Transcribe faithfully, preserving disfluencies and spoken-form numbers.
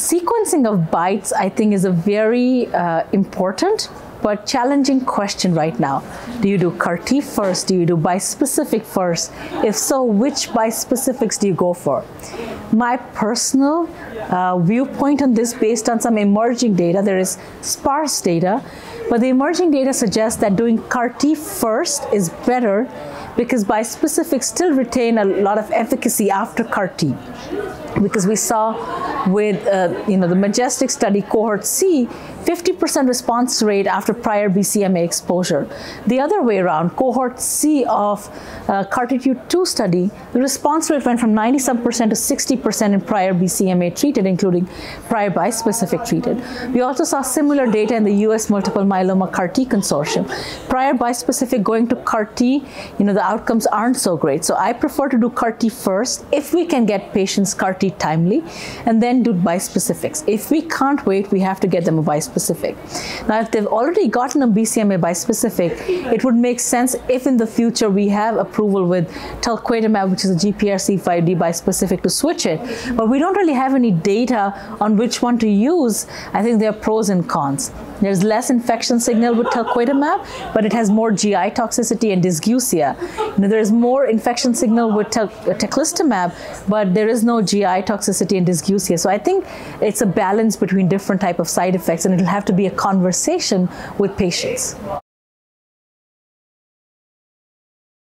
sequencing of BiTEs, I think, is a very uh, important but challenging question right now. Do you do CAR T first? Do you do bispecific first? If so, which bispecifics do you go for? My personal uh, viewpoint on this, based on some emerging data, there is sparse data, but the emerging data suggests that doing CAR T first is better because bispecifics still retain a lot of efficacy after CAR T. Because we saw with uh, you know, the MAJESTIC study cohort C, fifty percent response rate after prior B C M A exposure. The other way around, cohort C of uh, CARTITUDE two study, the response rate went from ninety-some percent to sixty percent in prior B C M A treated, including prior bispecific treated. We also saw similar data in the U S Multiple Myeloma CAR T Consortium. Prior bispecific going to CAR T, you know, the outcomes aren't so great. So I prefer to do CAR T first if we can get patients CAR T timely, and then do bispecifics. If we can't wait, we have to get them a bispecific. Now, if they've already gotten a B C M A bispecific, it would make sense if in the future we have approval with talquetamab, which is a G P R C five D bispecific, to switch it. But we don't really have any data on which one to use. I think there are pros and cons. There's less infection signal with talquetamab, but it has more G I toxicity and dysgeusia. You know, there's more infection signal with teclistamab, but there is no G I toxicity and dysgeusia. So I think it's a balance between different type of side effects, and it'll have to be a conversation with patients.